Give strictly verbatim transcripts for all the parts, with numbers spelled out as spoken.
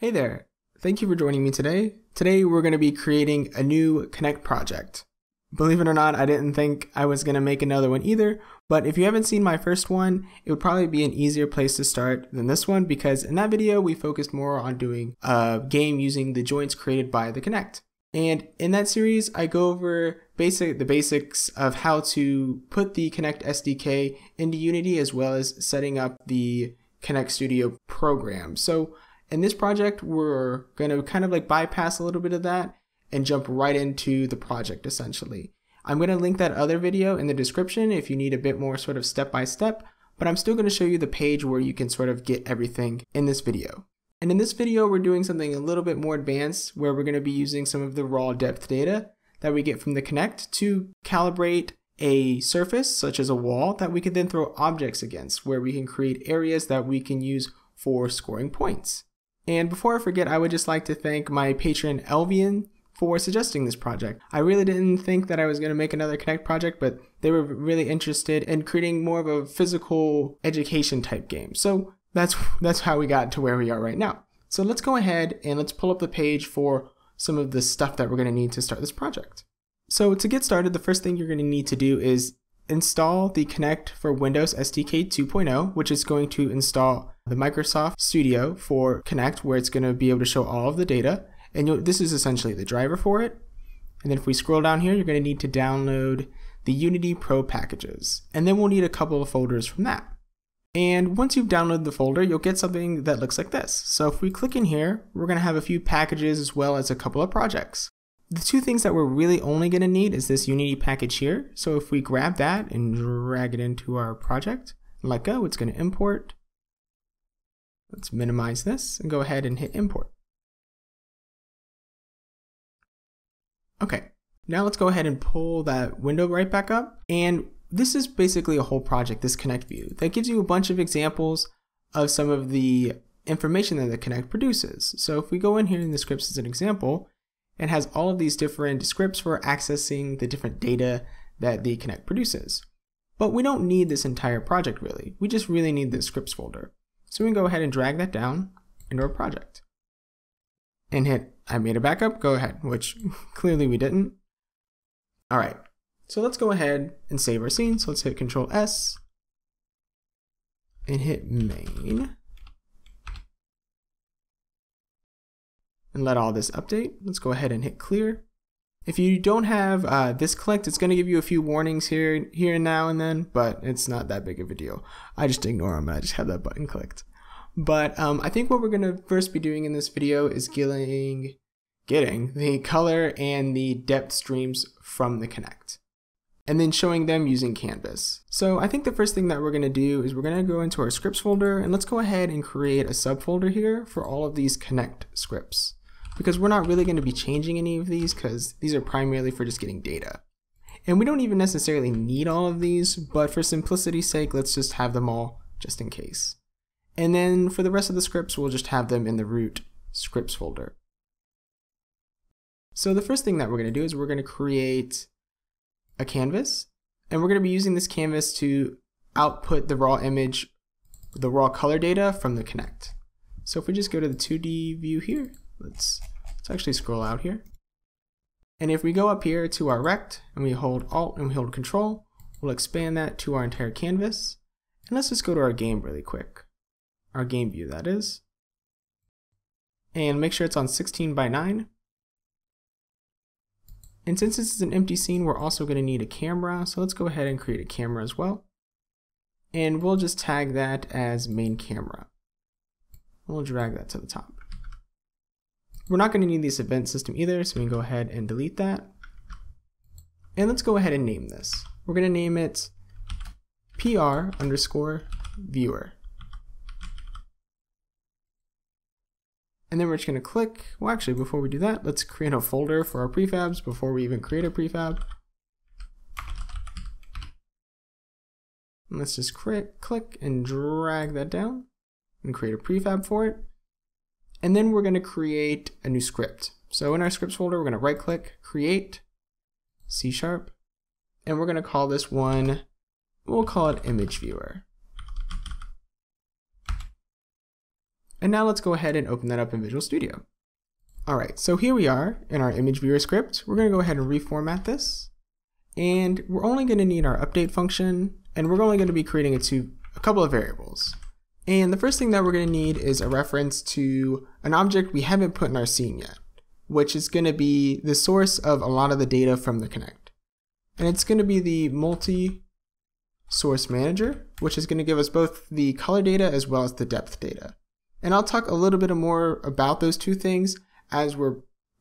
Hey there, thank you for joining me today. Today we're going to be creating a new Kinect project. Believe it or not, I didn't think I was going to make another one either, but if you haven't seen my first one, it would probably be an easier place to start than this one because in that video we focused more on doing a game using the joints created by the Kinect. And in that series, I go over basic the basics of how to put the Kinect S D K into Unity as well as setting up the Kinect Studio program. So in this project, we're going to kind of like bypass a little bit of that and jump right into the project essentially. I'm going to link that other video in the description if you need a bit more sort of step by step, but I'm still going to show you the page where you can sort of get everything in this video. And in this video, we're doing something a little bit more advanced where we're going to be using some of the raw depth data that we get from the Kinect to calibrate a surface such as a wall that we could then throw objects against, where we can create areas that we can use for scoring points. And before I forget, I would just like to thank my patron Elvian for suggesting this project. I really didn't think that I was going to make another Kinect project, but they were really interested in creating more of a physical education type game. So that's that's how we got to where we are right now. So let's go ahead and let's pull up the page for some of the stuff that we're going to need to start this project. So to get started, the first thing you're going to need to do is install the Kinect for Windows S D K two point oh, which is going to install the Microsoft Studio for Kinect, where it's going to be able to show all of the data. And you'll, this is essentially the driver for it. And then if we scroll down here, you're going to need to download the Unity Pro packages. And then we'll need a couple of folders from that. And once you've downloaded the folder, you'll get something that looks like this. So if we click in here, we're going to have a few packages as well as a couple of projects. The two things that we're really only going to need is this Unity package here. So if we grab that and drag it into our project, let go, it's going to import. Let's minimize this and go ahead and hit import. Okay, now let's go ahead and pull that window right back up. And this is basically a whole project, this Kinect view, that gives you a bunch of examples of some of the information that the Kinect produces. So if we go in here in the scripts as an example, it has all of these different scripts for accessing the different data that the Kinect produces. But we don't need this entire project really. We just really need the scripts folder. So we can go ahead and drag that down into our project and hit I made a backup, go ahead, which clearly we didn't. All right, so let's go ahead and save our scene. So let's hit Control S and hit main. And let all this update. Let's go ahead and hit clear. If you don't have uh, this clicked, it's going to give you a few warnings here, here and now and then, but it's not that big of a deal. I just ignore them. I just have that button clicked. But um, I think what we're going to first be doing in this video is getting, getting the color and the depth streams from the Kinect, and then showing them using Canvas. So I think the first thing that we're going to do is we're going to go into our scripts folder, and let's go ahead and create a subfolder here for all of these Kinect scripts, because we're not really going to be changing any of these because these are primarily for just getting data. And we don't even necessarily need all of these, but for simplicity's sake, let's just have them all just in case. And then for the rest of the scripts, we'll just have them in the root scripts folder. So the first thing that we're going to do is we're going to create a canvas, and we're going to be using this canvas to output the raw image, the raw color data from the Kinect. So if we just go to the two D view here, let's Let's actually scroll out here. And if we go up here to our rect and we hold Alt and we hold Control, we'll expand that to our entire canvas. And let's just go to our game really quick. Our game view, that is. And make sure it's on sixteen by nine. And since this is an empty scene, we're also going to need a camera. So let's go ahead and create a camera as well. And we'll just tag that as main camera. We'll drag that to the top. We're not going to need this event system either, so we can go ahead and delete that. And let's go ahead and name this. We're going to name it P R underscore viewer. And then we're just going to click. Well, actually, before we do that, let's create a folder for our prefabs before we even create a prefab. And let's just click, click and drag that down and create a prefab for it. And then we're going to create a new script. So in our scripts folder, we're going to right click, create, C sharp, and we're going to call this one, we'll call it ImageViewer. And now let's go ahead and open that up in Visual Studio. Alright, so here we are in our image viewer script. We're going to go ahead and reformat this. And we're only going to need our update function, and we're only going to be creating a, two, a couple of variables. And the first thing that we're going to need is a reference to an object we haven't put in our scene yet, which is going to be the source of a lot of the data from the Kinect. And it's going to be the MultiSourceManager, which is going to give us both the color data as well as the depth data. And I'll talk a little bit more about those two things as we're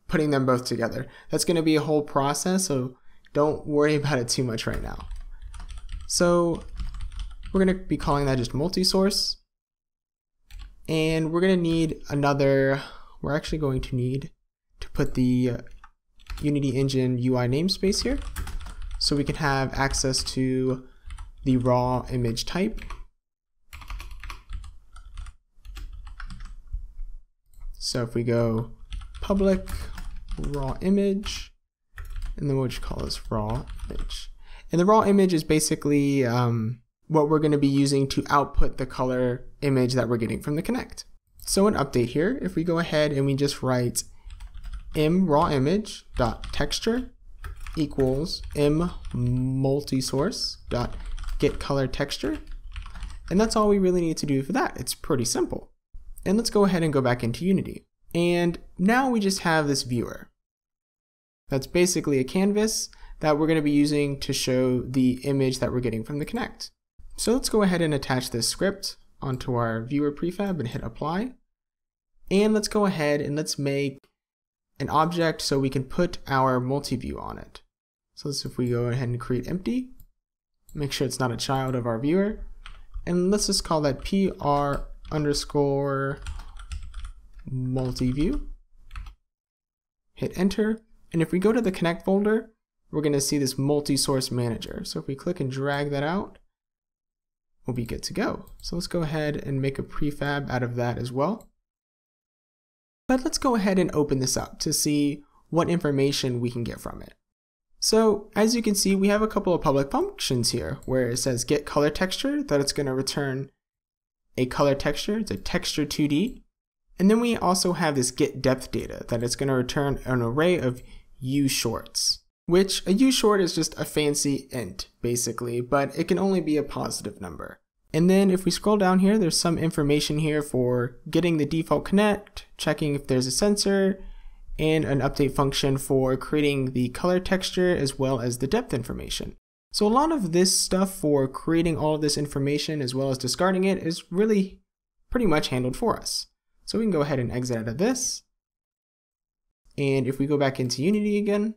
putting them both together. That's going to be a whole process, so don't worry about it too much right now. So we're going to be calling that just multi-source. And we're going to need another, we're actually going to need to put the Unity Engine U I namespace here, so we can have access to the raw image type. So if we go public raw image, and then we'll just call this raw image. And the raw image is basically um, what we're going to be using to output the color image that we're getting from the Kinect. So an update here, if we go ahead and we just write m raw image dot texture equals m multisource dot get color texture, and that's all we really need to do for that. It's pretty simple. And let's go ahead and go back into Unity. And now we just have this viewer. That's basically a canvas that we're going to be using to show the image that we're getting from the Kinect. So let's go ahead and attach this script onto our viewer prefab and hit apply. And let's go ahead and let's make an object so we can put our multi-view on it. So if we go ahead and create empty, make sure it's not a child of our viewer. And let's just call that P R underscore multi-view. Hit enter. And if we go to the Kinect folder, we're going to see this multi-source manager. So if we click and drag that out, we'll be good to go. So let's go ahead and make a prefab out of that as well. But let's go ahead and open this up to see what information we can get from it. So as you can see, we have a couple of public functions here where it says get color texture, that it's going to return a color texture, it's a texture two D. And then we also have this get depth data, that it's going to return an array of U shorts, which a U short is just a fancy int basically, but it can only be a positive number. And then if we scroll down here, there's some information here for getting the default Kinect, checking if there's a sensor, and an update function for creating the color texture as well as the depth information. So a lot of this stuff for creating all of this information as well as discarding it is really pretty much handled for us. So we can go ahead and exit out of this. And if we go back into Unity again,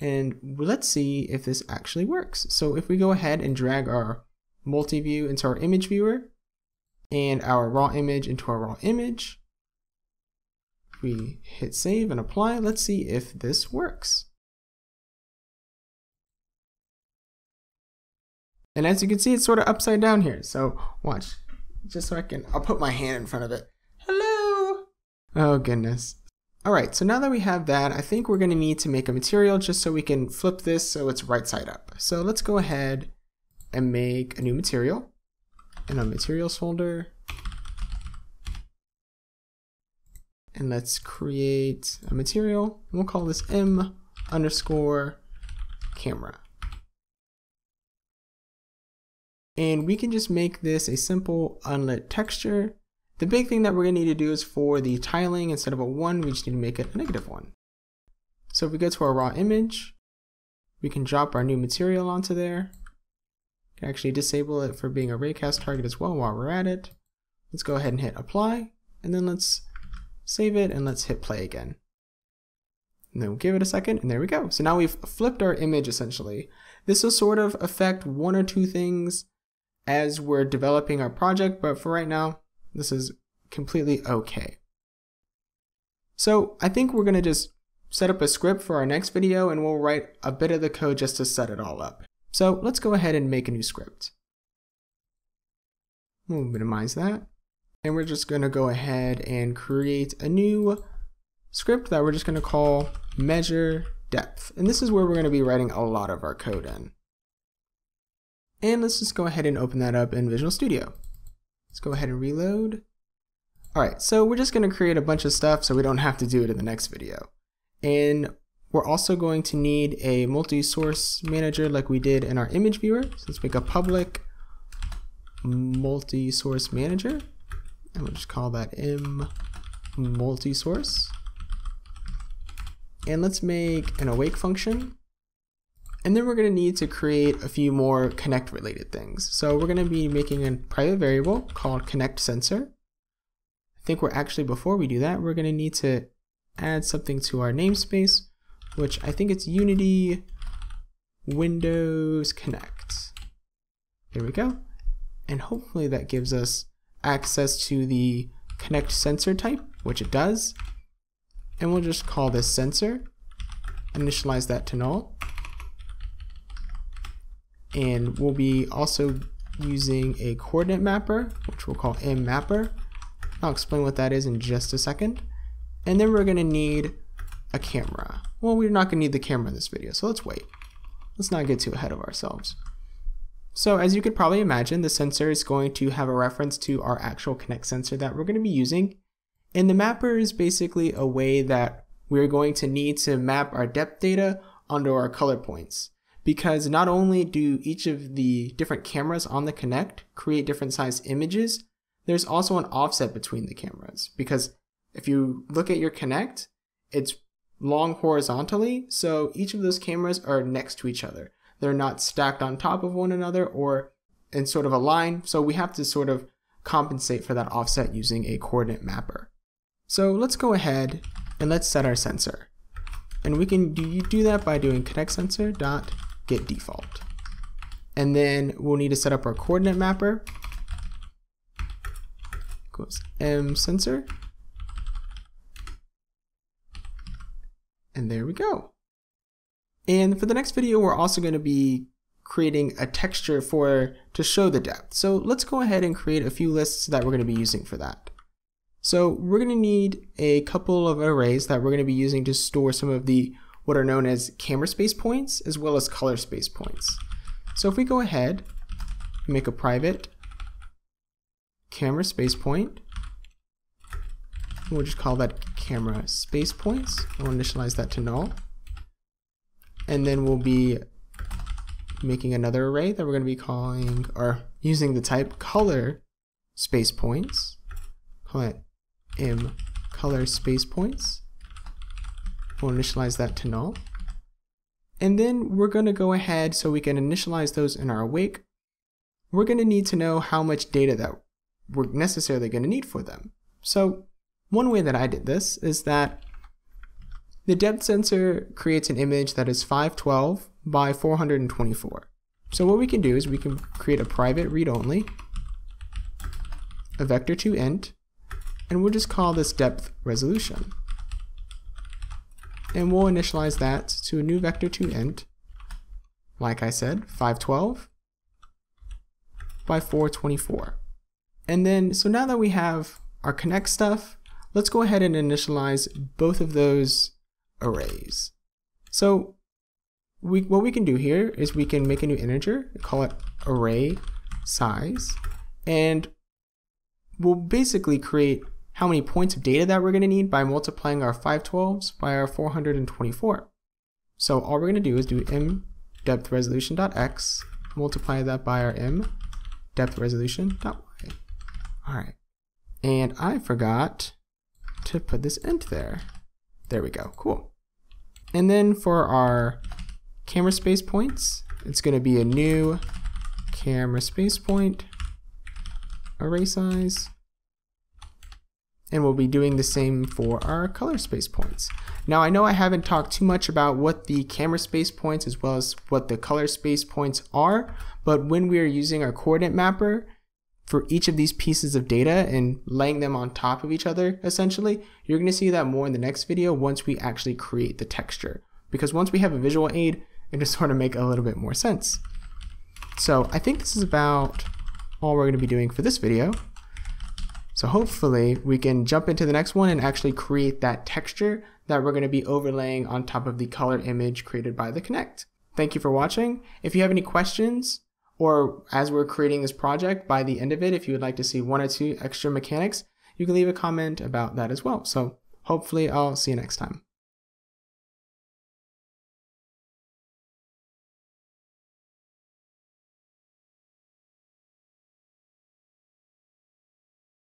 and let's see if this actually works. So if we go ahead and drag our multi-view into our image viewer and our raw image into our raw image, we hit save and apply. Let's see if this works. And as you can see, it's sort of upside down here. So watch, just so I can, I'll put my hand in front of it. Hello. Oh goodness. All right, so now that we have that, I think we're going to need to make a material just so we can flip this so it's right side up. So let's go ahead and make a new material in our materials folder. And let's create a material, and we'll call this m underscore camera. And we can just make this a simple unlit texture. The big thing that we're going to need to do is for the tiling, instead of a one, we just need to make it a negative one. So if we go to our raw image, we can drop our new material onto there. We can actually disable it for being a raycast target as well while we're at it. Let's go ahead and hit apply, and then let's save it, and let's hit play again. And then we'll give it a second, and there we go. So now we've flipped our image essentially. This will sort of affect one or two things as we're developing our project, but for right now, this is completely okay. So I think we're gonna just set up a script for our next video, and we'll write a bit of the code just to set it all up. So let's go ahead and make a new script. We'll minimize that. And we're just going to go ahead and create a new script that we're just going to call measure depth. And this is where we're going to be writing a lot of our code in. And let's just go ahead and open that up in Visual Studio. Let's go ahead and reload. Alright, so we're just going to create a bunch of stuff so we don't have to do it in the next video. And we're also going to need a multi-source manager like we did in our image viewer. So let's make a public multi-source manager. And we'll just call that M multi-source. And let's make an awake function. And then we're going to need to create a few more Kinect related things. So we're going to be making a private variable called KinectSensor. I think we're actually, before we do that, we're going to need to add something to our namespace, which I think it's Unity Windows Kinect. There we go. And hopefully that gives us access to the Kinect sensor type, which it does. And we'll just call this sensor, initialize that to null. And we'll be also using a coordinate mapper, which we'll call mmapper. I'll explain what that is in just a second. And then we're going to need a camera. Well, we're not going to need the camera in this video, so let's wait. Let's not get too ahead of ourselves. So as you could probably imagine, the sensor is going to have a reference to our actual Kinect sensor that we're going to be using. And the mapper is basically a way that we're going to need to map our depth data onto our color points. Because not only do each of the different cameras on the Kinect create different size images, there's also an offset between the cameras. Because if you look at your Kinect, it's long horizontally, so each of those cameras are next to each other. They're not stacked on top of one another or in sort of a line, so we have to sort of compensate for that offset using a coordinate mapper. So let's go ahead and let's set our sensor. And we can do, do that by doing KinectSensor.getDefault. And then we'll need to set up our coordinate mapper. Goes M sensor. And there we go. And for the next video, we're also going to be creating a texture for to show the depth. So let's go ahead and create a few lists that we're going to be using for that. So we're going to need a couple of arrays that we're going to be using to store some of the what are known as camera space points as well as color space points. So if we go ahead and make a private camera space point, we'll just call that camera space points. We'll initialize that to null. And then we'll be making another array that we're going to be calling or using the type color space points. Call it M color space points. We'll initialize that to null. And then we're going to go ahead so we can initialize those in our awake. We're going to need to know how much data that we're necessarily going to need for them. So one way that I did this is that the depth sensor creates an image that is five twelve by four twenty-four. So what we can do is we can create a private read-only, a vector two int, and we'll just call this depth resolution. And we'll initialize that to a new vector two int, like I said, five twelve by four twenty-four. And then, so now that we have our Kinect stuff, let's go ahead and initialize both of those arrays. So we, what we can do here is we can make a new integer, call it array size, and we'll basically create how many points of data that we're going to need by multiplying our five twelves by our four twenty-four. So all we're going to do is do m depth resolution.x, multiply that by our m depth resolution.y. All right, and I forgot to put this int there. There we go, cool. And then for our camera space points, it's going to be a new camera space point array size. And we'll be doing the same for our color space points. Now I know I haven't talked too much about what the camera space points as well as what the color space points are, but when we are using our coordinate mapper for each of these pieces of data and laying them on top of each other, essentially, you're going to see that more in the next video once we actually create the texture. Because once we have a visual aid, it'll sort of make a little bit more sense. So I think this is about all we're going to be doing for this video. So hopefully we can jump into the next one and actually create that texture that we're going to be overlaying on top of the color image created by the Kinect. Thank you for watching. If you have any questions, or as we're creating this project, by the end of it, if you would like to see one or two extra mechanics, you can leave a comment about that as well. So hopefully I'll see you next time.